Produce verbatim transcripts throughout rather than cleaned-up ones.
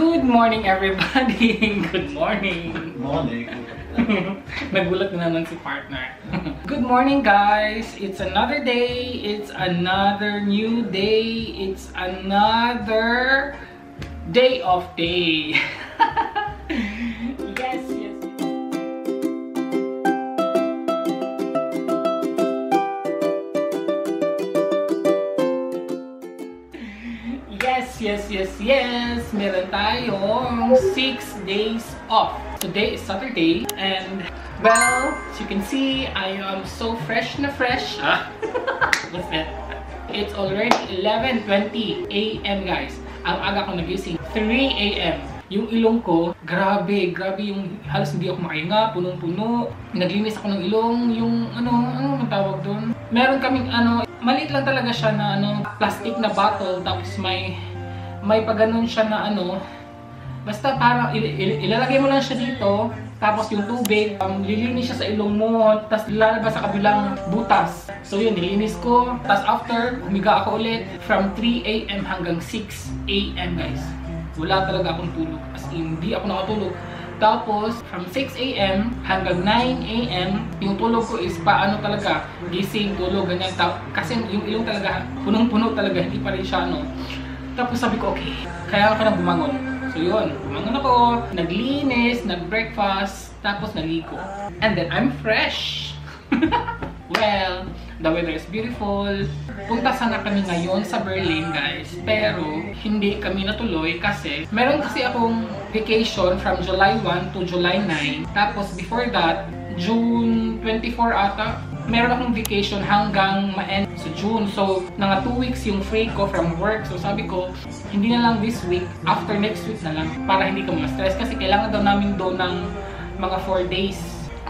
Good morning, everybody! Good morning! Good morning! Nagulat na naman si partner. Good morning, guys! It's another day. It's another new day. It's another day of day. Yes, yes. Yes, yes, yes, yes. Meron tayong six days off. Today is Saturday, and well, as you can see, I am so fresh na fresh. Ah. What's that? It's already eleven twenty A M guys. Ang aga ko nagising, three A M Yung ilong ko, grabe, grabe yung halos hindi ako makahinga, punong-puno. Naglinis ako ng ilong, yung ano, ano matawag doon? Meron kaming ano, maliit lang talaga siya na ano, plastic na bottle, tapos may may paganoon siya na ano, basta parang il il ilalagay mo lang siya dito, tapos yung tubig, um, lilinis siya sa ilong mo, tapos lalabas sa kabilang butas. So yun, nilinis ko, tapos after, humiga ako ulit from three A M hanggang six A M guys. Wala talaga akong tulog, as in, hindi ako nakatulog. Tapos, from six A M hanggang nine A M, yung tulog ko is paano talaga, gising, tulog, ganyan. Kasi yung ilong talaga, punong-puno talaga, hindi pa rin siya, no. Tapos sabi ko, okay, kaya ako na bumangon. So yun, bumangon ako, naglinis, nag-breakfast, tapos naligo. And then, I'm fresh! Well, the weather is beautiful. Punta sana kami ngayon sa Berlin, guys. Pero, hindi kami natuloy kasi meron kasi akong vacation from July one to July nine. Tapos, before that, June twenty-four ata, meron akong vacation hanggang ma-end sa June. So, nanga two weeks yung free ko from work. So, sabi ko, hindi na lang this week, after next week na lang. Para hindi ka ma-stress. Kasi kailangan daw namin doon ng mga four days.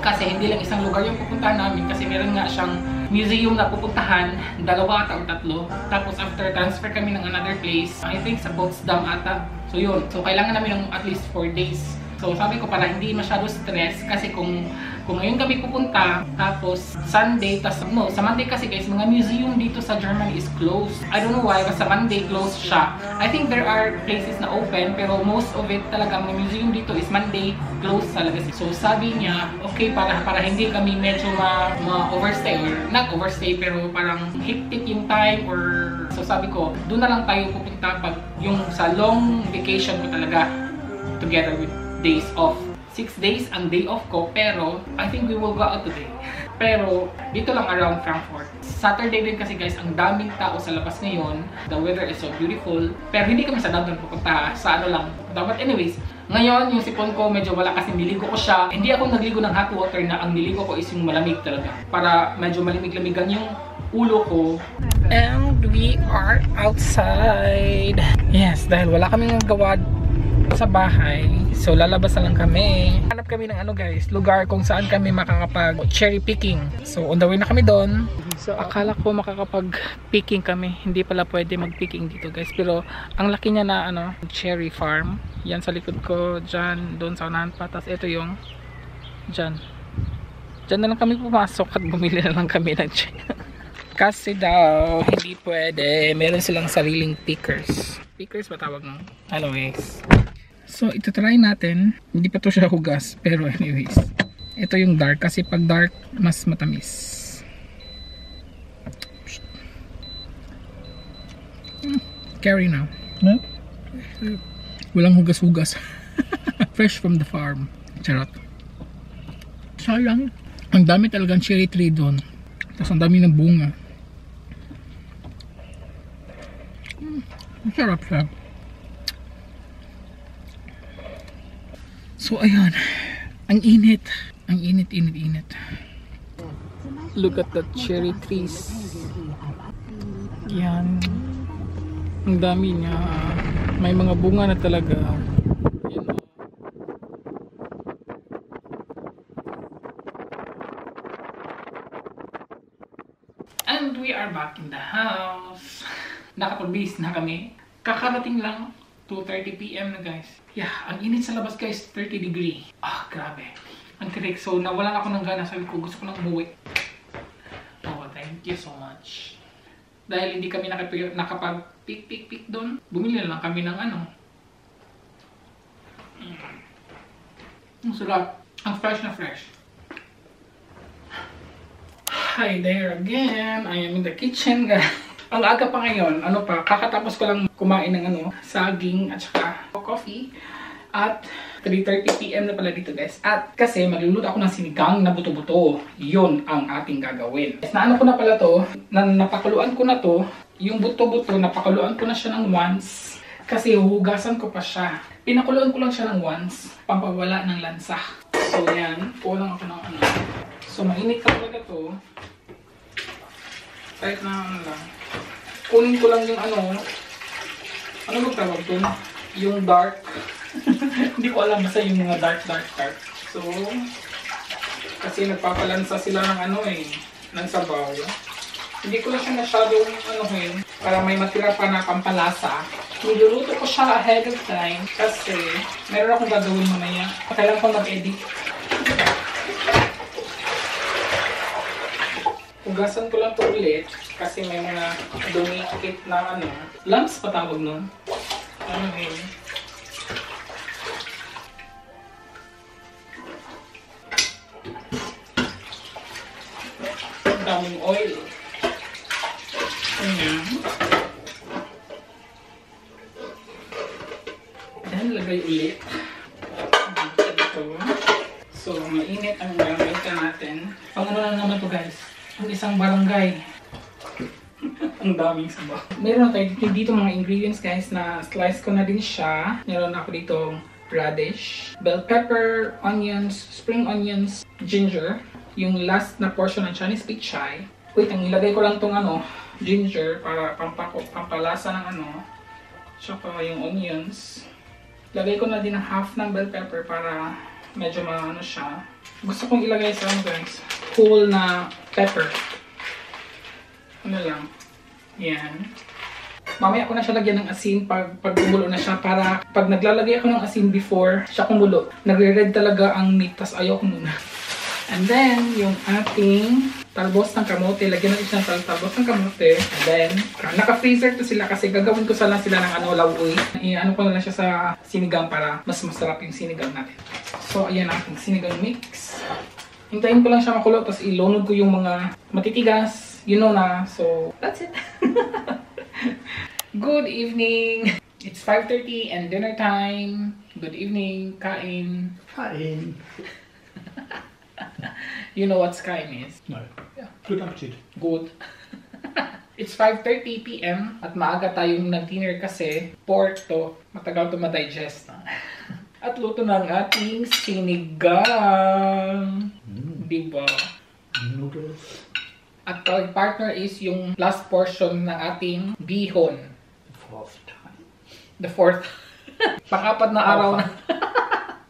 Kasi hindi lang isang lugar yung pupuntahan namin kasi meron nga siyang museum na pupuntahan, dalawa at tatlo. Tapos after, transfer kami ng another place, I think sa Potsdam ata. So yun, so kailangan namin ng at least four days. So sabi ko para hindi masyado stress kasi kung kung ngayon kami pupunta, tapos Sunday, tas no, sa Monday kasi guys, mga museum dito sa Germany is closed. I don't know why, kasi Monday closed siya. I think there are places na open, pero most of it talaga, mga museum dito is Monday closed talaga. So sabi niya, okay, para para hindi kami medyo ma-overstay ma or not overstay, pero parang hectic yung time or so sabi ko, doon na lang tayo pupunta pag yung sa long vacation ko talaga together with days off. six days ang day off ko, pero I think we will go out today. Pero dito lang around Frankfurt. Saturday din kasi guys, ang daming tao sa labas ngayon. The weather is so beautiful. Pero hindi kami sa downtown pupunta, sa ano lang. Dapat anyways, ngayon yung sipon ko medyo wala kasi niligo ko siya. Hindi ako nagligo ng hot water na ang niligo ko is yung malamig talaga. Para medyo malamig-lamigan yung ulo ko. And we are outside. Yes, dahil wala kaming gawa sa bahay. So lalabas na lang kami. Hanap kami ng ano guys, lugar kung saan kami makakapag cherry picking. So on the way na kami doon. So akala ko makakapag picking kami. Hindi pala pwede mag picking dito guys. Pero ang laki niya na ano, cherry farm. Yan sa likod ko, dyan, doon sa unahan pa. Tapos ito yung dyan. Dyan na lang kami pumasok at bumili na lang kami ng cherry. Kasi daw, hindi pwede. Meron silang sariling pickers. Pickers ba tawag mo? Anyways. So, ito try natin. Hindi pa to siya hugas. Pero anyways. Ito yung dark. Kasi pag dark, mas matamis. Mm, carry now. Huh? Walang hugas-hugas. Fresh from the farm. Charot. Sayang. Ang dami talagang cherry tree doon. Tapos ang dami ng bunga. Mm, sarap siya. So ayun, ang init, ang init, init, init. Look at the cherry trees. Yan, ang dami niya. May mga bunga na talaga. And we are back in the house. Nakapag-base na kami. Kakarating lang. two thirty P M na guys. Yeah, ang init sa labas guys, thirty degree. Ah, grabe. Ang tirik. So, nawalan ako ng gana. Sabi ko, gusto ko nang umuwi. Oh, thank you so much. Dahil hindi kami nakapag-pick-pick-pick doon, bumili na lang kami ng ano, Thanks a lot. I'm fresh and fresh. Hi there again. I am in the kitchen, guys. Ang aga pa ngayon. Ano pa? Kakatapos ko lang kumain ng ano, saging at saka coffee. At three thirty p m na pala dito, guys. At kasi magluluto ako ng sinigang na buto-buto. Yun ang ating gagawin. Yes, naano ko na pala to. Na napakuluan ko na to. Yung buto-buto, napakuluan ko na siya ng once. Kasi hugasan ko pa siya. Pinakuluan ko lang siya ng once. Pampawala ng lansa. So yan. Pulang ako ng ano. So, mainit ka talaga to. Kahit na ano lang. Kunin ko lang yung ano. Ano magtawag to? Yung dark. Hindi ko alam basta yung mga dark, dark, dark. So, kasi nagpapalansa sila ng ano eh. Ng sabaw. Hindi ko lang siya masyadong ano eh. Para may matira pa na pampalasa. Niluluto ko siya ahead of time. Kasi, meron akong gagawin mamaya. Kailangan ko mag-edit. Hugasan ko lang ito ulit kasi may mga dumikit na ano, lumps patawag nun. Ano yun? Ang daming oil. Ayan. Then, lagay ulit. Ito. So, mainit ang gamitan natin. Pang ano na naman ito, guys? Ang isang barangay. Ang daming sabaw. Meron tayo dito mga ingredients, guys, na slice ko na din siya. Meron ako dito radish, bell pepper, onions, spring onions, ginger. Yung last na portion ng Chinese pig chai. Wait, ang ilagay ko lang tong ano, ginger para pampako, pampalasa ng ano. Tsaka yung onions. Lagay ko na din ang half ng bell pepper para medyo maano siya. Gusto kong ilagay sa ano, guys, whole na pepper. Ano lang. Yan. Mamaya ako na siya lagyan ng asin pag, pag gumulo na siya. Para pag naglalagay ako ng asin before siya kumulo, nagre-red talaga ang meat. Tapos ayoko muna. And then, yung ating talbos ng kamote. Lagyan natin siya ng talbos ng kamote. And then, naka-freezer to sila kasi gagawin ko sila sila ng ano, lawoy. I-ano ko na lang siya sa sinigang para mas masarap yung sinigang natin. So, ayan ang ating sinigang mix. Hintayin ko lang siya makulo, tapos ilunod ko yung mga matitigas. You know na. So, that's it. Good evening. It's five thirty and dinner time. Good evening. Kain. Kain. You know what kain is? No. Yeah. Good appetit. Good. It's five thirty p m at maaga tayong nag-dinner kasi pork to. Matagal to ma-digest. At luto ng ating sinigang. Mm. Diba? Noodles. At our partner is yung last portion ng ating bihon. The fourth time. The fourth. Pang-apat na araw na.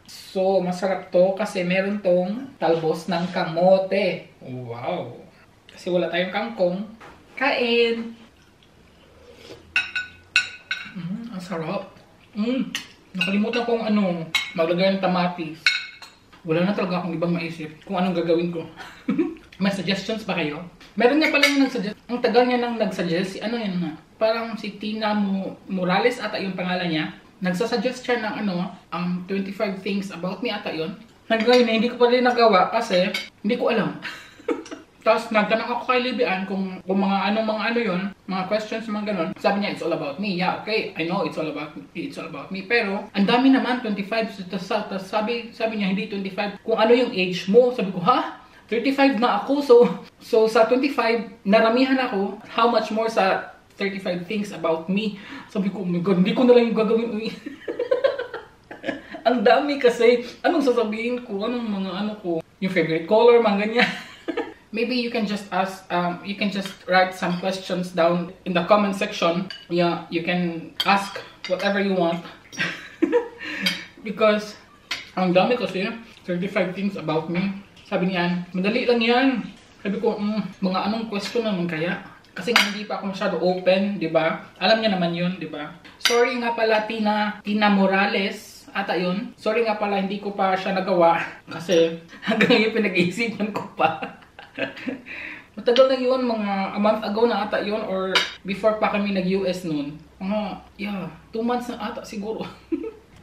So, masarap to kasi meron tong talbos ng kamote. Wow. Kasi wala tayong kangkong. Kain. Mm, ang sarap. Mm. Nakalimutan kong ano, maglagay ng tamatis. Wala na talaga akong ibang maisip kung anong gagawin ko. May suggestions ba kayo? Meron niya pala yung nagsuggest. Ang tagal niya nang nagsuggest, si ano yan na? Parang si Tina Morales ata yung pangalan niya. Nagsasuggest siya ng ano, um, twenty-five things about me ata yun. Nagawin na, hindi ko pa rin nagawa kasi hindi ko alam. Tapos nagtanong ako kay Libian kung, kung mga ano, mga ano yun, mga questions, mga ganun. Sabi niya, it's all about me. Yeah, okay, I know it's all about me. It's all about me. Pero, ang dami naman, twenty-five. Tapos sabi, sabi niya, hindi twenty-five. Kung ano yung age mo, sabi ko, ha? thirty-five na ako. So, so sa twenty-five, naramihan ako. How much more sa thirty-five things about me? Sabi ko, oh my God, hindi ko na lang yung gagawin. Ang dami kasi, anong sasabihin ko? Anong mga ano ko? Yung favorite color, mga ganyan. Maybe you can just ask, um, you can just write some questions down in the comment section. Yeah, you can ask whatever you want. Because, ang dami kasi, thirty-five things about me. Sabi niyan, madali lang yan. Sabi ko, mm, mga anong question naman kaya? Kasi nga hindi pa ako masyado open, di ba? Alam niya naman yun, di ba? Sorry nga pala, Tina, Tina Morales. Ata yun. Sorry nga pala, hindi ko pa siya nagawa. Kasi, hanggang ngayon pinag-iisipan ko pa. Matagal na yun, mga a month ago na ata yun or before pa kami nag-U S noon. Mga, yeah, two months na ata siguro.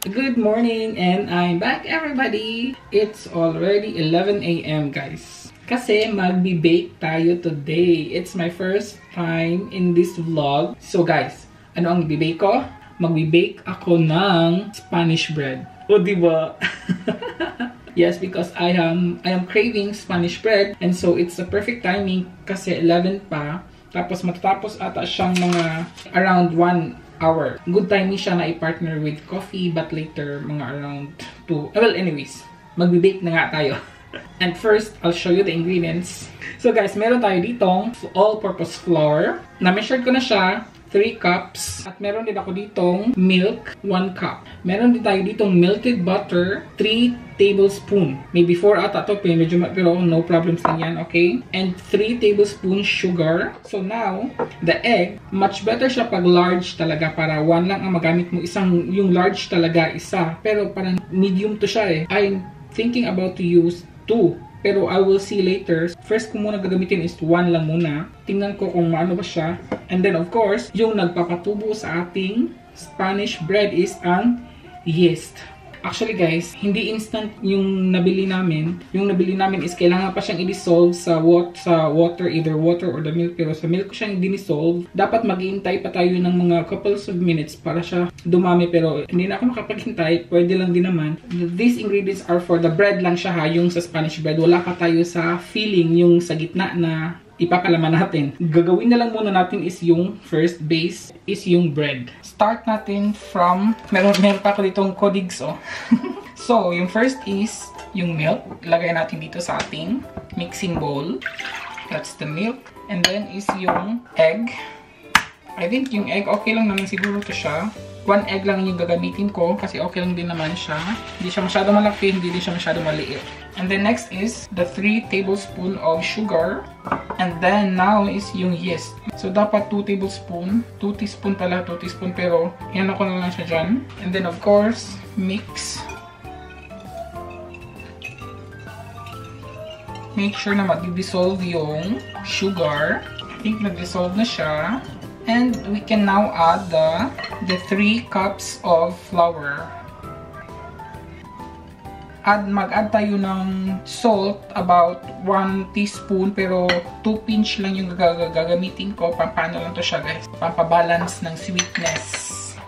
Good morning, and I'm back, everybody. It's already eleven A M guys, kasi magbi-bake tayo today. It's my first time in this vlog. So guys, ano ang i-bake ko? Magbi-bake ako ng Spanish bread. O diba? Yes, because I am I am craving Spanish bread, and so it's the perfect timing kasi eleven pa. Tapos matatapos ata siyang mga around one hour. Good timing siya na i-partner with coffee, but later, mga around two. Well, anyways, magbi-bake na nga tayo. And first, I'll show you the ingredients. So guys, meron tayo ditong all-purpose flour. Na-measure ko na siya, three cups. At meron din ako ditong milk, one cup. Meron din tayo ditong melted butter, three tablespoon. Maybe four ata to, medyo pero no problems din yan, okay? And three tablespoon sugar. So now, the egg, much better siya pag large talaga, para one lang ang magamit mo. Isang, yung large talaga, isa. Pero parang medium to siya eh. I'm thinking about to use two. Pero I will see later. First ko muna gagamitin is one lang muna. Tingnan ko kung maano ba siya. And then of course, yung nagpapatubo sa ating Spanish bread is ang yeast. Actually guys, hindi instant yung nabili namin. Yung nabili namin is kailangan pa siyang i-dissolve sa, wat sa water, either water or the milk. Pero sa milk ko siyang dinisolve. Dapat maghihintay pa tayo ng mga couples of minutes para siya dumami. Pero hindi na ako makapaghintay. Pwede lang din naman. These ingredients are for the bread lang siya ha. Yung sa Spanish bread. Wala pa tayo sa filling, yung sa gitna na ipapalaman natin. Gagawin na lang muna natin is yung first base is yung bread. Start natin from, meron, meron pa ako ditong codigs oh. So, yung first is yung milk. Lagay natin dito sa ating mixing bowl. That's the milk. And then is yung egg. I think yung egg, okay lang naman siguro to siya. One egg lang yung gagamitin ko kasi okay lang din naman siya. Hindi siya masyado malaki, hindi din siya masyado maliit. And then next is the three tablespoon of sugar. And then now is yung yeast. So dapat two tablespoon. two teaspoon pala, two teaspoon. Pero yan ako na lang siya dyan. And then of course, mix. Make sure na mag-dissolve yung sugar. I think nag-dissolve na siya. And we can now add the, the three cups of flour. Add, mag-add tayo ng salt, about one teaspoon, pero two pinch lang yung gag gagamitin ko. Pampano lang to siya guys, pampabalance ng sweetness.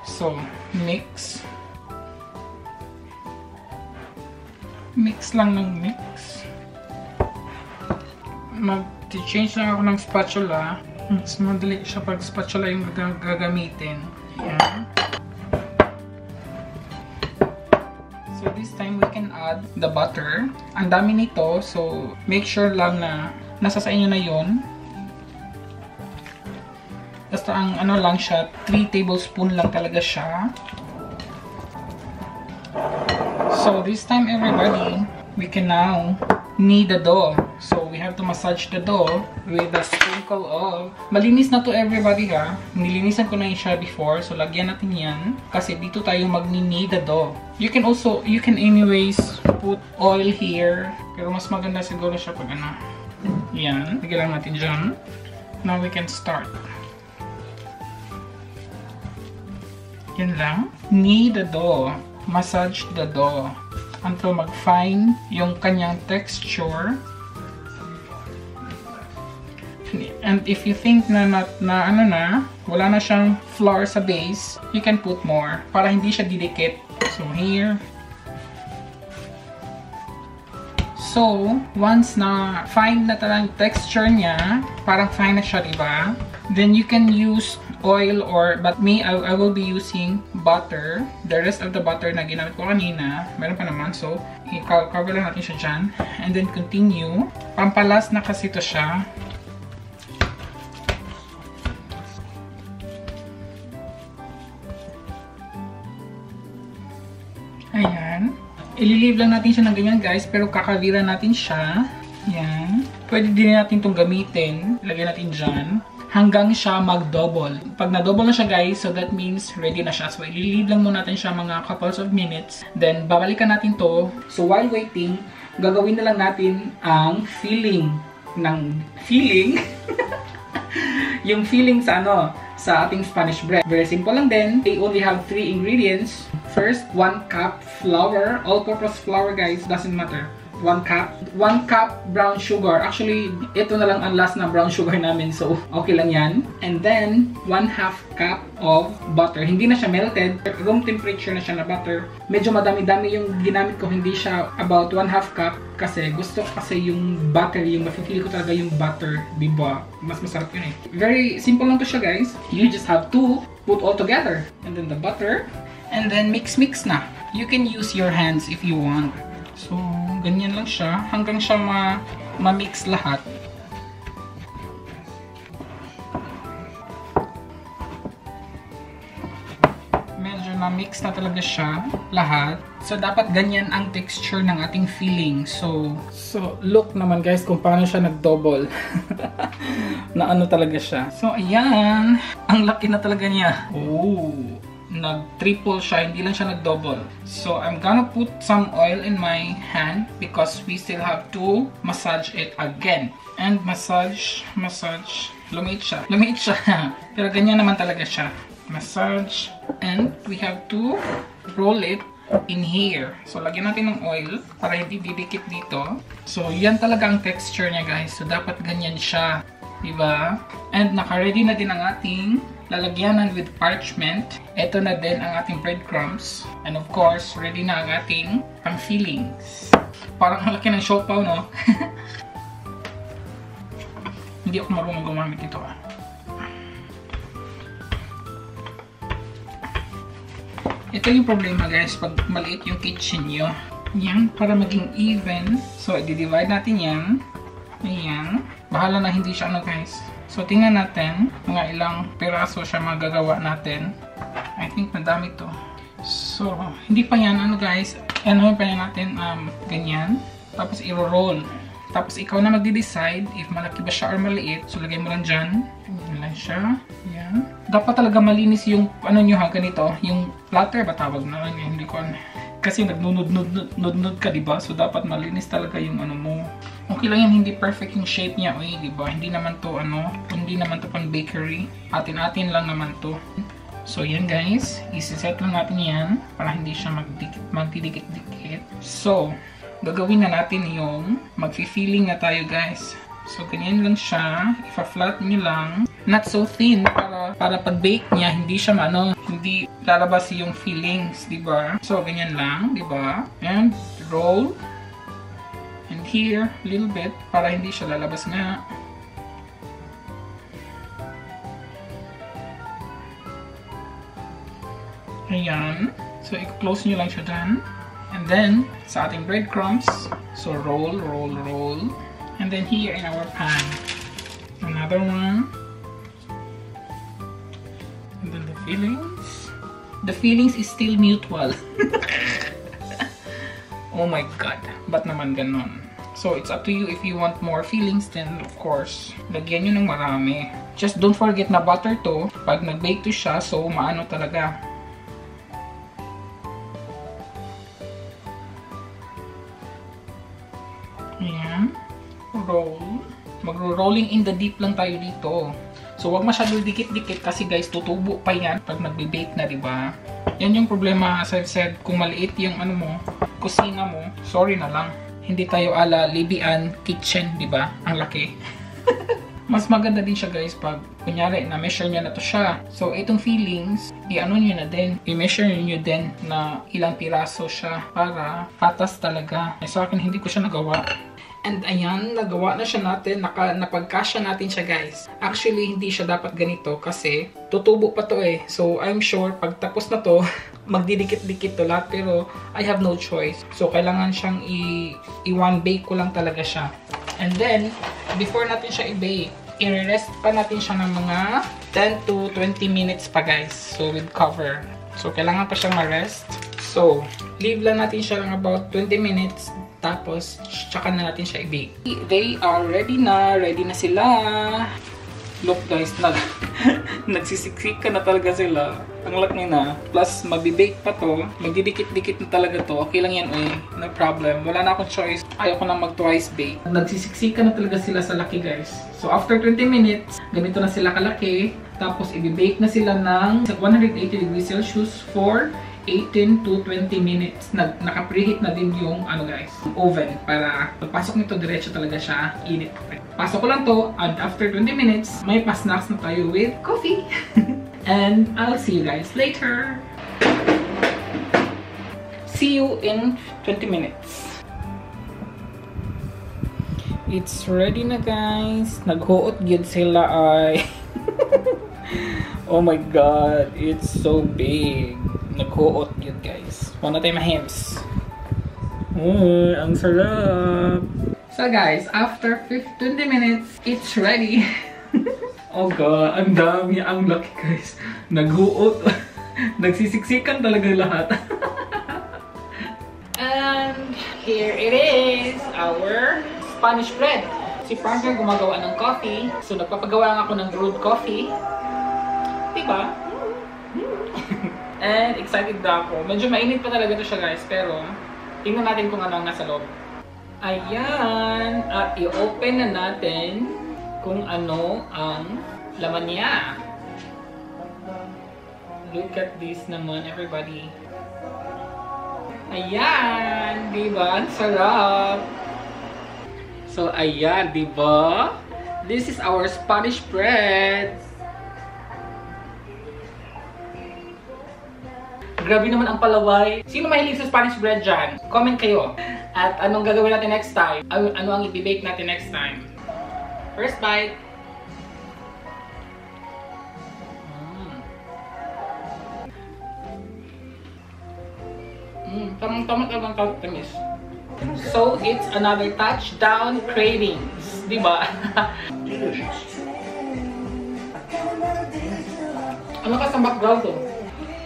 So, mix. Mix lang ng mix. Mag-change lang ako ng spatula. Mas madali siya pag spatula yung gag gagamitin. Ayan. So this time we can add the butter. Ang dami nito, so make sure lang na nasa sa inyo na yun. Basta ang ano lang siya, three tablespoon lang talaga siya. So this time everybody, we can now knead the dough. So we have to massage the dough with a sprinkle of... Malinis na to everybody ha. Nilinisan ko na yun siya before. So lagyan natin yan. Kasi dito tayo mag-knead the dough. You can also, you can anyways put oil here. Pero mas maganda siguro siya pag ano. Yan. Lagyan lang natin dyan. Now we can start. Yan lang. Knead the dough. Massage the dough. Until mag-fine yung kanyang texture. And if you think na, na, na ano na, wala na siyang flour sa base, you can put more para hindi siya didikit. So here. So, once na fine na talagang texture niya, parang fine na siya, diba? Then you can use oil or, but me, I, I will be using butter. The rest of the butter na ginamit ko kanina, meron pa naman. So, i-cover lang natin siya dyan. And then continue. Pampalas na kasi to siya. Ayan. Ililive lang natin siya ng ganyan guys, pero kakavira natin siya. Ayan. Pwede din natin itong gamitin. Lagyan natin dyan. Hanggang siya mag-double. Pag na-double na siya guys, so that means ready na siya. So ililive lang muna natin siya mga couples of minutes. Then babalikan natin to. So while waiting, gagawin na lang natin ang filling. Ng filling? Yung filling sa ano? sa ating Spanish bread. Very simple lang din. We only have three ingredients. First, one cup flour. All-purpose flour, guys. Doesn't matter. One cup. One cup brown sugar. Actually, ito na lang ang last na brown sugar namin. So, okay lang yan. And then, one half cup of butter. Hindi na siya melted. Room temperature na siya na butter. Medyo madami-dami yung ginamit ko. Hindi siya about one half cup. Kasi gusto ko kasi yung butter. Yung mafe-feel ko talaga yung butter. Diba? Mas masarap yun eh. Very simple lang to siya, guys. You just have to put all together. And then the butter. And then mix-mix na. You can use your hands if you want. So, ganyan lang siya hanggang siya ma, ma mix lahat. Medyo na mix na talaga siya lahat. So dapat ganyan ang texture ng ating filling. So so look naman guys kung paano siya nag-double. Na ano talaga siya. So ayan, ang laki na talaga niya. Oh. Nag-triple siya, hindi lang siya nag-double. So, I'm gonna put some oil in my hand because we still have to massage it again. And massage, massage. Lumiit siya. Lumiit siya. Pero ganyan naman talaga siya. Massage. And we have to roll it in here. So, lagyan natin ng oil para hindi didikit dito. So, yan talaga ang texture niya, guys. So, dapat ganyan siya. Diba? And naka-ready na din ang ating lalagyanan with parchment. Ito na din ang ating breadcrumbs. And of course, ready na ang ating pang-fillings. Parang ang laki ng siopaw, no? Hindi ako marunong gumamit ito, ah. Ito yung problema, guys, pag maliit yung kitchen nyo. Yan, para maging even. So, i-divide natin yan. Ayan. Bahala na hindi siya ano, guys. So, tingnan natin mga ilang piraso siya magagawa natin. I think madami to. So, hindi pa yan, ano guys, ano pa yan natin, um, ganyan. Tapos, i-roll. Tapos, ikaw na magde-decide if malaki ba siya or maliit. So, lagay mo lang dyan. Ganyan lang siya. Ayan. Dapat talaga malinis yung, ano nyo ha, ganito. Yung platter ba tawag na lang yun? Hindi ko ano. Kasi nagnunod-nunod ka, diba? So, dapat malinis talaga yung ano mo. Okay lang yan, hindi perfect yung shape niya, oy, di ba? Hindi naman to ano, hindi naman to pang bakery. Atin-atin lang naman to. So yan guys, isiset lang natin yan para hindi siya magdikit, magdidikit-dikit. So, gagawin na natin yung magfi-filling na tayo guys. So ganyan lang siya, ipa-flat niyo lang. Not so thin para para pag-bake niya, hindi siya ano, hindi lalabas yung fillings, di ba? So ganyan lang, di ba? And roll. And here, a little bit, para hindi siya lalabas nga. Ayan. So, i-close nyo lang siya dyan. And then, sa ating breadcrumbs. So, roll, roll, roll. And then here in our pan. Another one. And then the fillings. The fillings is still mutual. Oh my god, ba't naman ganon? So, it's up to you if you want more fillings, then of course, lagyan nyo ng marami. Just don't forget na butter to, pag nag-bake to siya, so maano talaga. Ayan. Roll. Magro-rolling in the deep lang tayo dito. So, wag masyado dikit-dikit kasi guys, tutubo pa yan pag nag-bake na, diba? Yan yung problema, as I've said, kung maliit yung ano mo, kusina mo, sorry na lang. Hindi tayo ala Libian kitchen, di ba? Ang laki. Mas maganda din siya guys pag kunyari na-measure nyo na to siya. So, itong fillings, i-ano nyo na din. I-measure nyo din na ilang piraso siya para patas talaga. Eh, sa akin, hindi ko siya nagawa. And ayan, nagawa na siya natin. Naka, napagkasya natin siya guys. Actually, hindi siya dapat ganito kasi tutubo pa to eh. So, I'm sure pag tapos na to, magdidikit-dikit to lahat. Pero, I have no choice. So, kailangan siyang i-one bake ko lang talaga siya. And then, before natin siya i-bake, i-rest pa natin siya ng mga ten to twenty minutes pa guys. So, with cover. So, kailangan pa siyang ma-rest. So, leave lang natin siya ng about twenty minutes. Tapos, tsaka na natin siya i-bake. They are ready na. Ready na sila. Look guys, nag nagsisiksik na talaga sila. Ang laki na. Plus, mabibake pa to. Magdidikit-dikit na talaga to. Okay lang yan eh. No problem. Wala na akong choice. Ayaw ko na mag-twice bake. Nagsisiksik na talaga sila sa laki guys. So, after twenty minutes, ganito na sila kalaki. Tapos, ibibake na sila ng one hundred eighty degrees Celsius for eighteen to twenty minutes. Nag naka-preheat na din yung ano guys, oven para pagpasok nito diretso talaga siya init. Pasok ko lang to and after twenty minutes, may pa-snacks na tayo with coffee. And I'll see you guys later. See you in twenty minutes. It's ready na guys. Naghuot gyud sila ay. Oh my god, it's so big. Naghuot yun guys. Wala na tayo mahims. Oh, ang sarap. So guys, after fifteen minutes, it's ready. Oh god, ang dami. Ang laki guys. Naghuot. Nagsisiksikan talaga lahat. And here it is. Our Spanish bread. Si Frank ay gumagawa ng coffee. So nagpapagawa lang ako ng brewed coffee. Diba? And excited na ako. Medyo mainit pa talaga ito siya guys. Pero tingnan natin kung ano ang nasa loob. Ayan. At i-open na natin kung ano ang laman niya. Look at this naman everybody. Ayan. Diba? Ang sarap. So ayan. Diba? This is our Spanish bread. Grabe naman ang palaway. Sino mahilig sa Spanish bread dyan? Comment kayo. At anong gagawin natin next time? Ano, ano ang i-bake natin next time? First bite. Mmm. Tamang-tama talagang tamis. So, it's another touchdown cravings. Diba? Ano ka sa background to?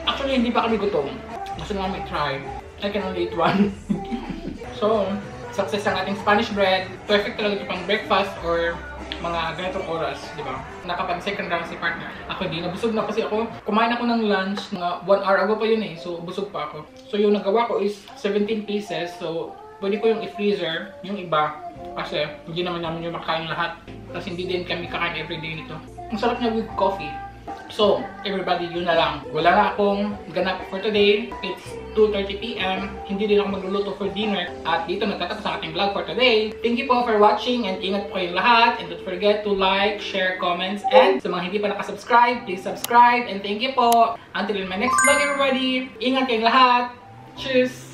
Actually, hindi pa kami gutom. Gusto nga may try. I can only eat one. So, success ang ating Spanish bread. Perfect talaga ito pang breakfast or mga ganitong oras, di ba? Nakapag-second round si partner. Ako hindi, nabusog na kasi ako. Kumain ako ng lunch. Mga one hour ago pa yun eh. So, busog pa ako. So, yung nagawa ko is seventeen pieces. So, pwede ko yung i-freezer. Yung iba. Kasi, hindi naman namin yung makain lahat. Kasi hindi din kami kakain everyday nito. Ang sarap niya with coffee. So, everybody, yun na lang. Wala na akong ganap for today. It's two thirty p m Hindi din ako magluluto for dinner. At dito nagtatapos ang ating vlog for today. Thank you po for watching and ingat po kayong lahat. And don't forget to like, share, comments, and sa mga hindi pa nakasubscribe, please subscribe. And thank you po. Until in my next vlog, everybody. Ingat kayong lahat. Cheers!